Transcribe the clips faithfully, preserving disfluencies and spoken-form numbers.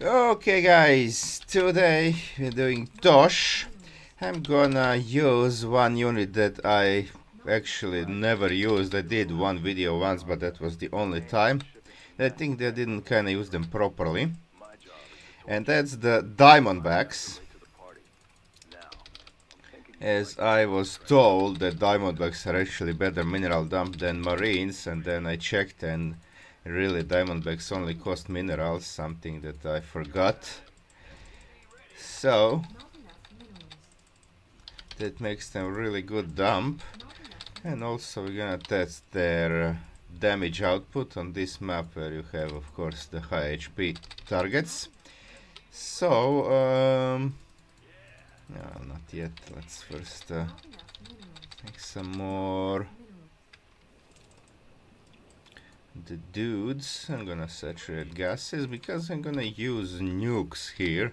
Okay guys, today we're doing Tosh. I'm gonna use one unit that I actually never used. I did one video once, but that was the only time. I think they didn't kinda use them properly. And that's the Diamondbacks. As I was told that Diamondbacks are actually better mineral dump than Marines, and then I checked and really Diamondbacks only cost minerals, something that I forgot. So that makes them really good dump. And also we're gonna test their damage output on this map where you have of course the high H P targets. So um, no, not yet. Let's first uh, make some more the dudes. I'm gonna saturate gases because I'm gonna use nukes here.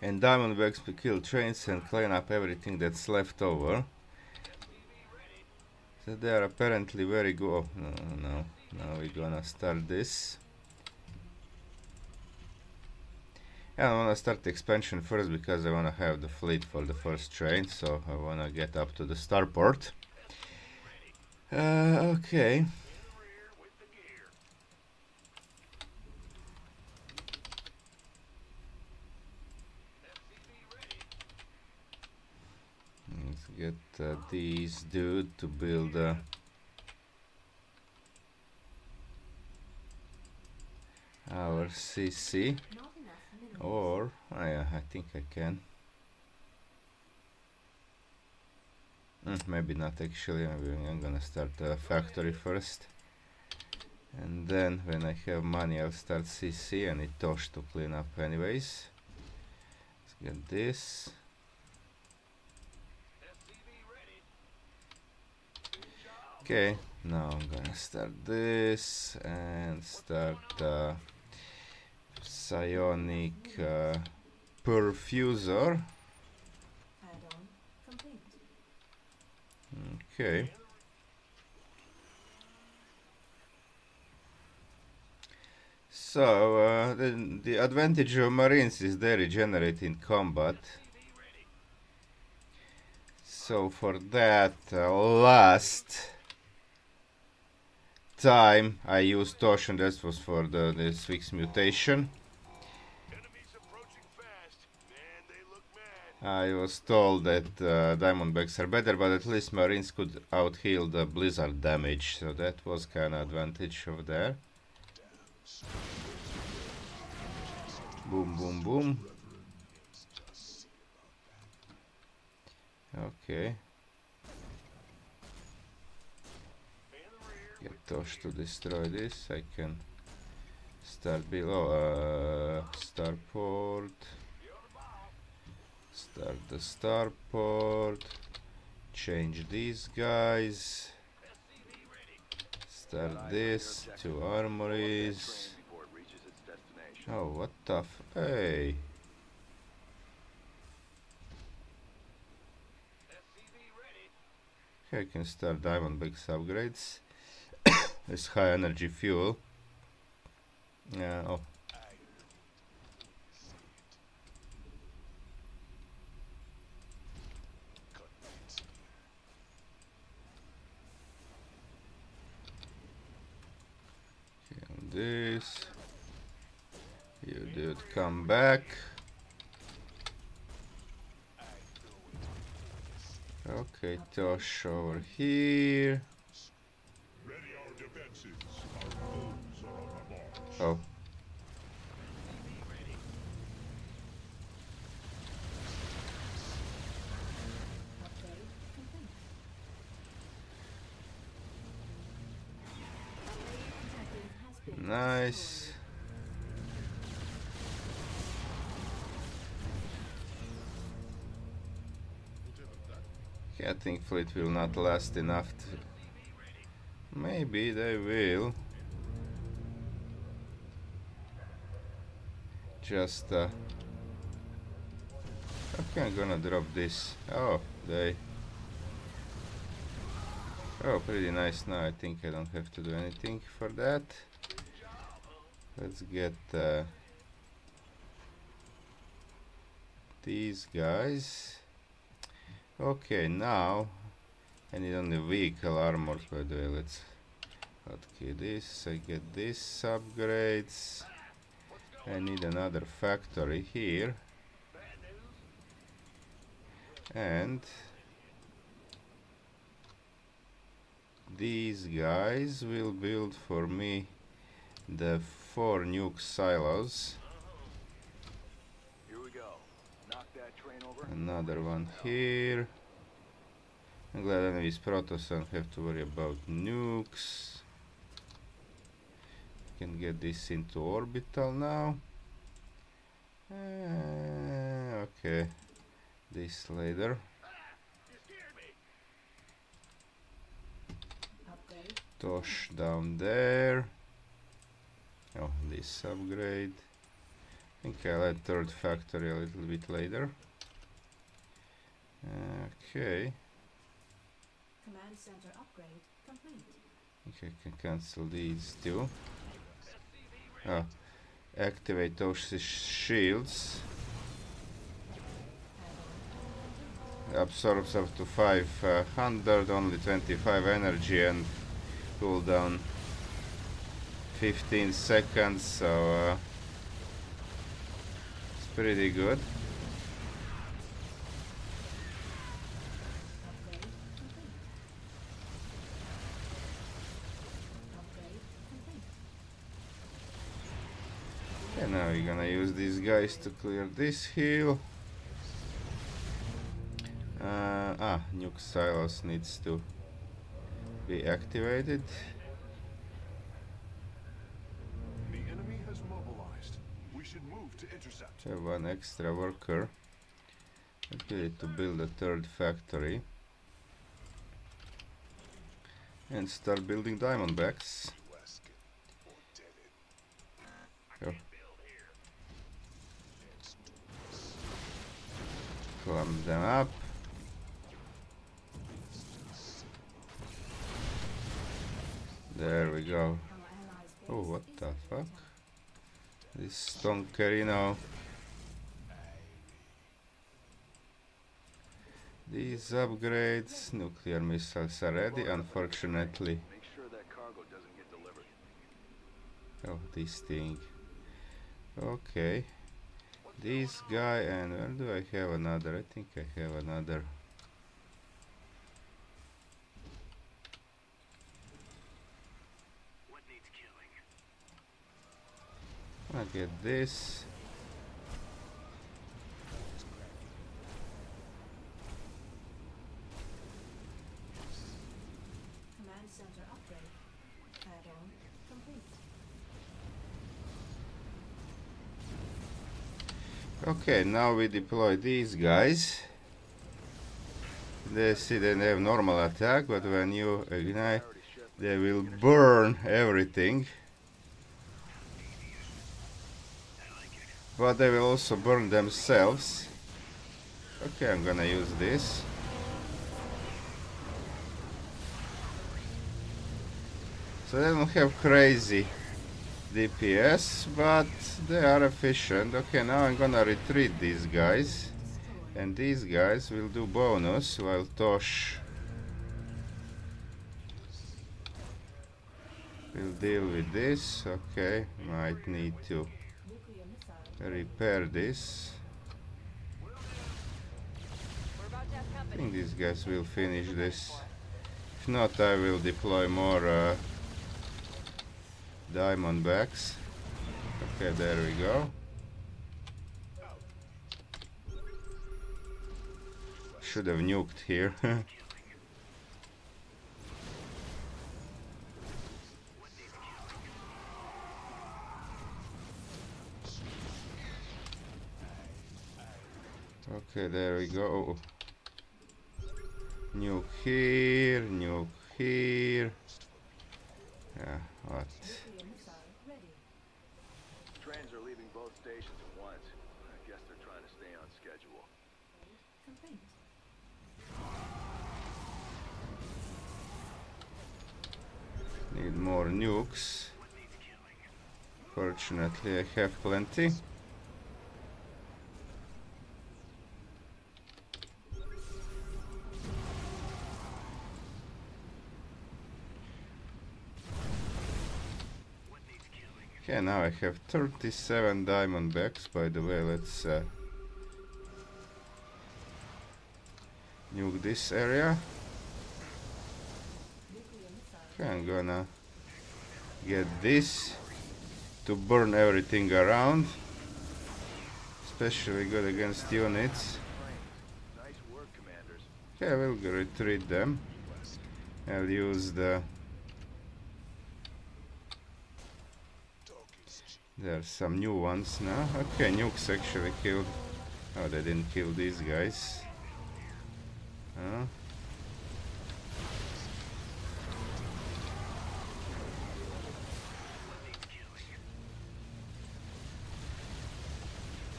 And Diamondbacks to kill trains and clean up everything that's left over. So they are apparently very good. Oh, no, no, no. Now we're gonna start this. And I wanna start the expansion first because I wanna have the fleet for the first train. So I wanna get up to the starport. Uh, okay. Let's get uh, these dude to build uh, our C C. Or oh, yeah, I think I can. Mm, maybe not actually. Maybe I'm gonna start a factory first, and then when I have money, I'll start C C and it Tosh to clean up anyways. Let's get this. Okay, now I'm gonna start this and start uh, psionic uh, perfuser. Okay. So uh, the, the advantage of Marines is they regenerate in combat. So for that uh, last time I used Tosh, and that was for the, the Swix mutation. I was told that uh, Diamondbacks are better, but at least Marines could out-heal the blizzard damage, so that was kind of advantage of there. Boom, boom, boom. Okay. Get Tosh to destroy this. I can start below uh, starport. Start the starport, change these guys, start this, two armories. Oh, what the f... Hey! Here I can start Diamondbacks upgrades. It's high energy fuel. Yeah, oh. This, you dude, come back. Okay, Tosh over here. Oh, nice. Okay, I think fleet will not last enough to... Maybe they will. Just... Uh... Okay, I'm gonna drop this. Oh, they... Oh, pretty nice now. I think I don't have to do anything for that. Let's get uh, these guys. Okay, now I need only vehicle armor, by the way. Let's not kill this. I get these upgrades. I need another factory here. And these guys will build for me the four nuke silos. Here we go. Knock that train over. Another one here. I'm glad I know it's Protoss, I don't have to worry about nukes. Can get this into orbital now. Uh, okay. This later. Tosh down there. Oh, this upgrade. I think I'll add third factory a little bit later. Okay. Command center upgrade complete. Okay, I can cancel these two. Oh, activate Tosh's shields. Absorbs up to five hundred, only twenty-five energy and cooldown fifteen seconds, so uh, it's pretty good. And now we're gonna use these guys to clear this hill. Uh, ah, nuke silos needs to be activated. The enemy has mobilized. We should move to intercept. Have one extra worker. I need to build a third factory and start building Diamondbacks. Oh. Climb them up. There we go. Oh, what the fuck? This Stonkerino. These upgrades, nuclear missiles are ready, unfortunately. Oh, this thing. Okay. This guy, and where do I have another? I think I have another. I get this. Command center upgrade. Add-on complete. Okay, now we deploy these guys. They see they have normal attack, but when you ignite, they will burn everything. But they will also burn themselves. Okay, I'm gonna use this. So they don't have crazy D P S, but they are efficient. Okay, now I'm gonna retreat these guys. And these guys will do bonus while Tosh will deal with this. Okay, might need to repair this. I think these guys will finish this. If not, I will deploy more uh, Diamondbacks. Okay, there we go. Should have nuked here. Okay, there we go. Nuke here, nuke here. Yeah, what? Trains are leaving both stations at once. I guess they're trying to stay on schedule. Need more nukes. Fortunately, I have plenty. Okay, now I have thirty-seven Diamondbacks, by the way. Let's uh, nuke this area. Okay, I'm gonna get this to burn everything around, especially good against units. Okay, I will retreat them. I'll use the... There's some new ones now. Okay, Nukes actually killed. Oh, they didn't kill these guys. Huh?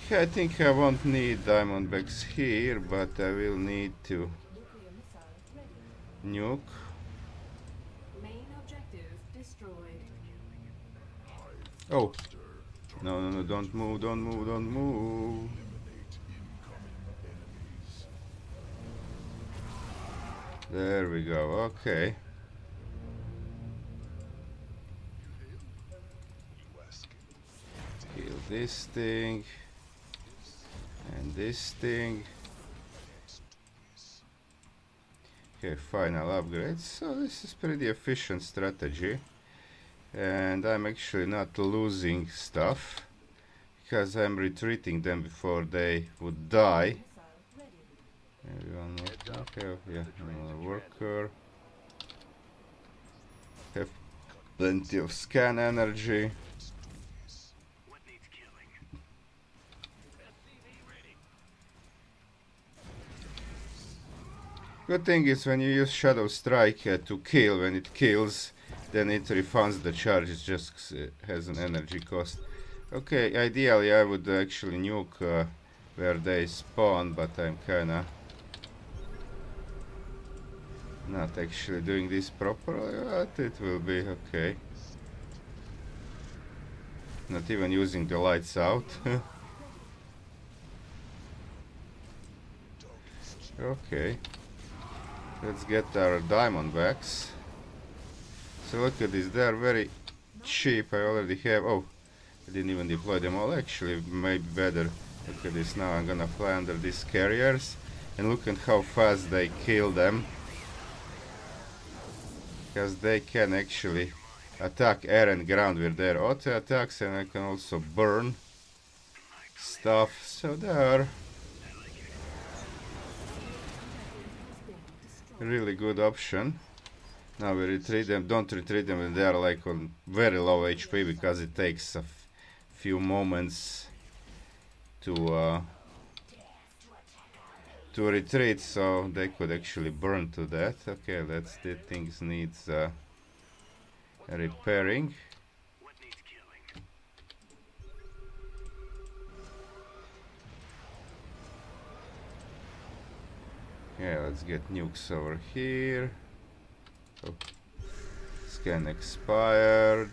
Okay, I think I won't need Diamondbacks here, but I will need to nuke. Main objective destroyed. Oh. No, no, no, don't move, don't move, don't move. There we go, okay. Kill this thing. And this thing. Okay, final upgrade. So this is pretty efficient strategy. And I'm actually not losing stuff because I'm retreating them before they would die. Maybe one more. Okay, yeah, another worker. Have plenty of scan energy. Good thing is when you use Shadow Strike uh, to kill, when it kills, then it refunds the charge, it just it has an energy cost. Okay, ideally I would actually nuke uh, where they spawn, but I'm kinda not actually doing this properly, but it will be okay. Not even using the lights out. Okay, let's get our Diamondbacks. So look at this, they are very cheap. I already have... Oh, I didn't even deploy them all. Actually, maybe better. Look at this now. I'm gonna fly under these carriers. And look at how fast they kill them. Because they can actually attack air and ground with their auto attacks. And I can also burn stuff. So they are a really good option. Now we retreat them, don't retreat them when they are like on very low H P, because it takes a few moments to uh, to retreat, so they could actually burn to that. Okay, that's the things needs uh, repairing. Yeah, let's get nukes over here. Oh. Scan expired.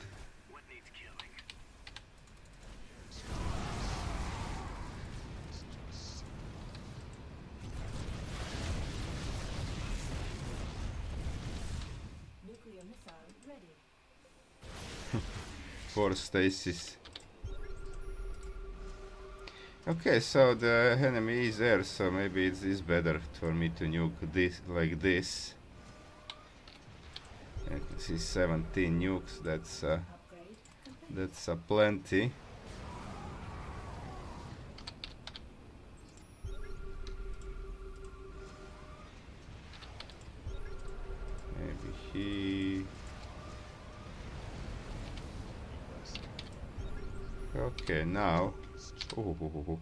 Nuclear missile ready. Four stasis. Okay, so the enemy is there, so maybe it is better for me to nuke this like this. I can see seventeen nukes, that's uh, that's a plenty. Maybe he... Okay, now... Oh, oh, oh, oh.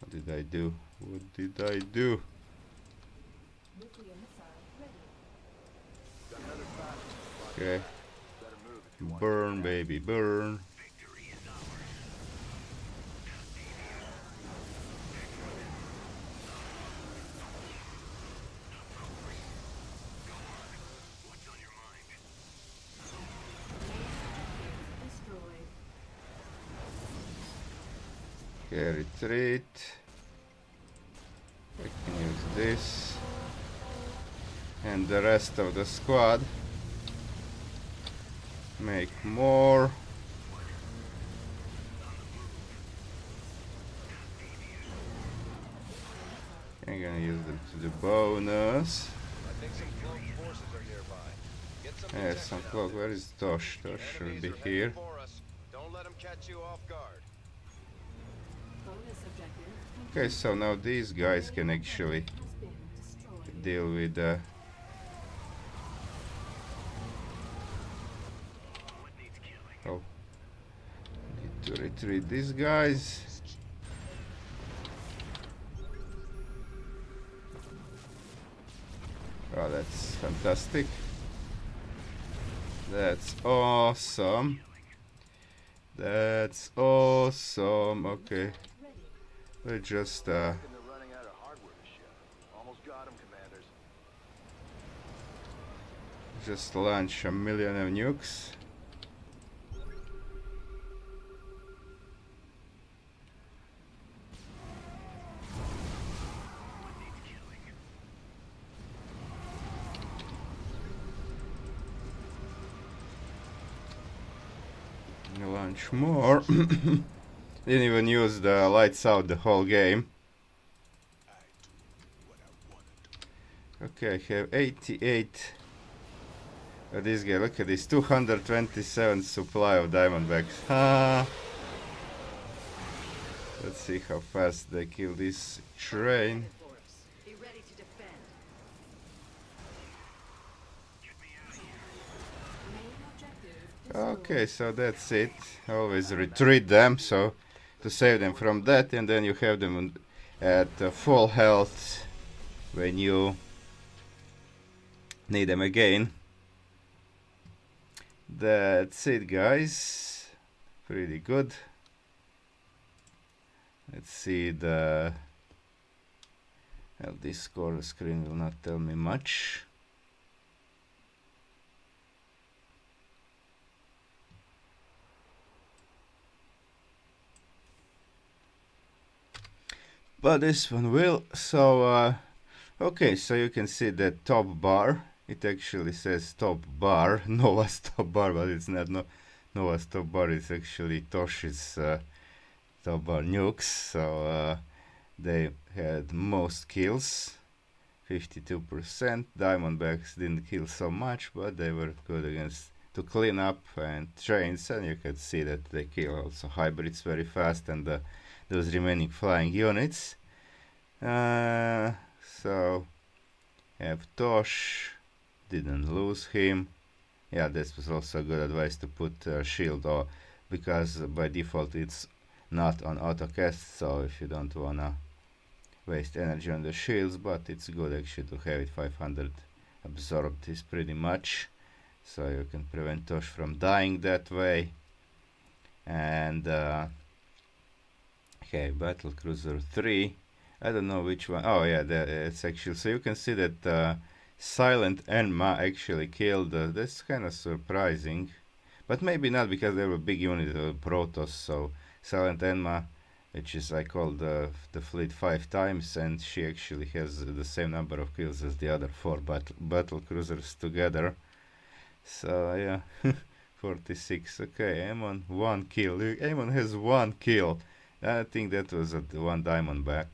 What did I do? What did I do? Okay, burn baby, burn. Okay, retreat. We can use this. And the rest of the squad. Make more. I'm gonna use them to the bonus. I think some clone forces are nearby. Get some yeah, some cloak. Where is Tosh? Tosh should be here. Don't let them catch you off guard. Okay, so now these guys can actually deal with the. Uh, oh, need to retreat these guys. Oh, that's fantastic. That's awesome. That's awesome. Okay. We're just uh just launch a million of nukes. Launch more. Didn't even use the lights out the whole game. Okay, I have eighty-eight. Oh, this guy, look at this, two hundred twenty-seven supply of Diamondbacks. Ah. Let's see how fast they kill this train. Okay, so that's it. Always retreat them, so to save them from that, and then you have them at uh, full health when you need them again. That's it, guys. Pretty good. Let's see the. Well, this score screen will not tell me much. But this one will, so uh, okay, so you can see the top bar, it actually says top bar, Nova's top bar, but it's not no, Nova's top bar, it's actually Tosh's uh, top bar nukes, so uh, they had most kills, fifty-two percent, Diamondbacks didn't kill so much, but they were good against to clean up and trains, and you can see that they kill also hybrids very fast and the those remaining flying units. Uh, so have Tosh, didn't lose him. Yeah, this was also good advice to put uh, shield, or because by default it's not on autocast, so if you don't wanna waste energy on the shields, but it's good actually to have it. Five hundred absorbed is pretty much, so you can prevent Tosh from dying that way. And uh, okay, Battlecruiser three. I don't know which one. Oh yeah, that, it's actually. So you can see that uh, Silent Enma actually killed. Uh, that's kind of surprising, but maybe not because they were big unit of uh, Protoss. So Silent Enma, which is I called uh, the fleet five times, and she actually has the same number of kills as the other four battle Battlecruisers together. So yeah, forty-six. Okay, Amon one kill. Amon has one kill. I think that was at one Diamondback.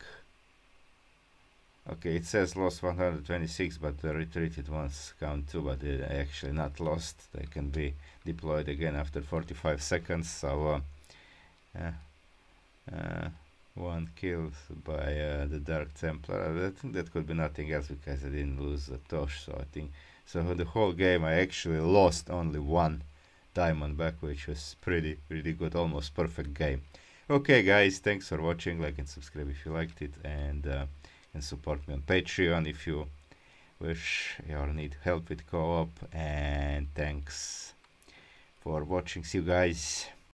Okay, it says lost one hundred twenty-six, but the retreated ones count too, but they're actually not lost. They can be deployed again after forty-five seconds. So, uh, uh, uh, one kill by uh, the Dark Templar. I think that could be nothing else because I didn't lose the Tosh. So I think so. The whole game I actually lost only one Diamondback, which was pretty, pretty good, almost perfect game. Okay guys, thanks for watching, like and subscribe if you liked it, and uh, and support me on Patreon if you wish or need help with co-op, and thanks for watching, see you guys.